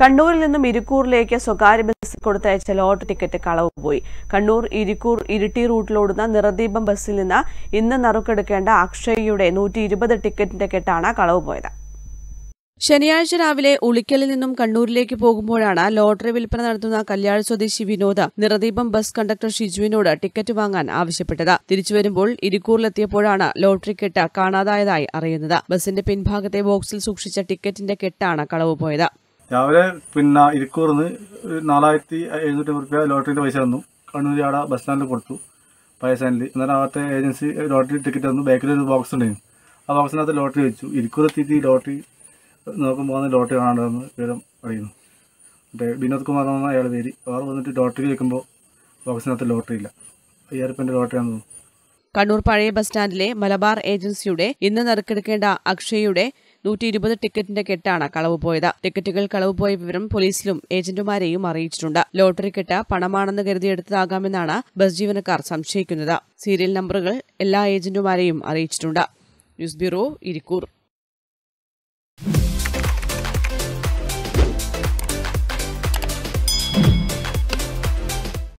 കണ്ണൂരിൽ നിന്നും ഇരിക്കൂറിലേക്ക് സ്വകാര്യ ബസ് കൊടുത്തയച്ച ലോട്ടറി ടിക്കറ്റ് കളവ് പോയി. കണ്ണൂർ ഇരിക്കൂർ ഇരിട്ടി റൂട്ടിലോടുന്ന നിറദീപം ബസ്സിൽ നിന്ന് ഇന്ന് നറുക്കെടുക്കേണ്ട അക്ഷയയുടെ 120 ടിക്കറ്റിന്റെ കെട്ടാണ് കളവ് പോയത്. ശനിയാഴ്ച രാവിലെ ഉളിക്കലിൽ നിന്നും കണ്ണൂരിലേക്ക് പോകുമ്പോഴാണ് ലോട്ടറി വിൽപ്പന നടത്തുന്ന കല്യാൾ സ്വദേശി വിനോദ് നിറദീപം ബസ് കണ്ടക്ടർ ഷിജുവിനോട് ടിക്കറ്റ് വാങ്ങാൻ ആവശ്യപ്പെട്ടത്. തിരിച്ചുവരുമ്പോൾ ഇരിക്കൂറിലെത്തിയപ്പോഴാണ് ലോട്ടറി കെട്ട് കാണാതായതായി അറിയുന്നത്. ബസിന്റെ പിൻഭാഗത്തെ ബോക്സിൽ സൂക്ഷിച്ച ടിക്കറ്റിന്റെ കെട്ടാണ് കളവ് പോയത്. രാവിലെ ഇരിക്കൂറിന് 4700 രൂപ ലോട്ടറിയുടെ പൈസ തന്നു. കണ്ണൂർ അവിടെ ബസ് സ്റ്റാൻഡിൽ കൊടുത്തു പൈസ. എന്നാൽ അവിടുത്തെ ഏജൻസി ലോട്ടറി ടിക്കറ്റ് തന്നു. ബാക്കിലൊരു ബോക്സ് ഉണ്ടായിരുന്നു. ആ ബോക്സിനകത്ത് ലോട്ടറി വെച്ചു. ഇരിക്കൂറെത്തിയിട്ട് ലോട്ടറി നോക്കുമ്പോൾ ലോട്ടറി കാണാണ്ടെന്ന് വിവരം അറിയുന്നു. മറ്റേ വിനോദ് കുമാർ എന്ന അയാളുടെ പേര്. അവർ വന്നിട്ട് ലോട്ടറി വയ്ക്കുമ്പോൾ ബോക്സിനകത്ത് ലോട്ടറി ഇല്ല. 5000 രൂപ ലോട്ടറിയാണെന്ന് തോന്നുന്നു. കണ്ണൂർ പഴയ ബസ് സ്റ്റാൻഡിലെ മലബാർ ഏജൻസിയുടെ ഇന്ന് നറുക്കെടുക്കേണ്ട അക്ഷയയുടെ 120 ടിക്കറ്റിന്റെ കെട്ടാണ് കളവ് പോയത്. ടിക്കറ്റുകൾ കളവ് പോയ വിവരം പോലീസിലും ഏജന്റുമാരെയും അറിയിച്ചിട്ടുണ്ട്. ലോട്ടറി കെട്ട് പണമാണെന്ന് കരുതിയെടുത്തതാകാമെന്നാണ് ബസ് ജീവനക്കാർ സംശയിക്കുന്നത്. സീരിയൽ നമ്പറുകൾ എല്ലാ ഏജന്റുമാരെയും അറിയിച്ചിട്ടുണ്ട്. News bureau, Irikkur.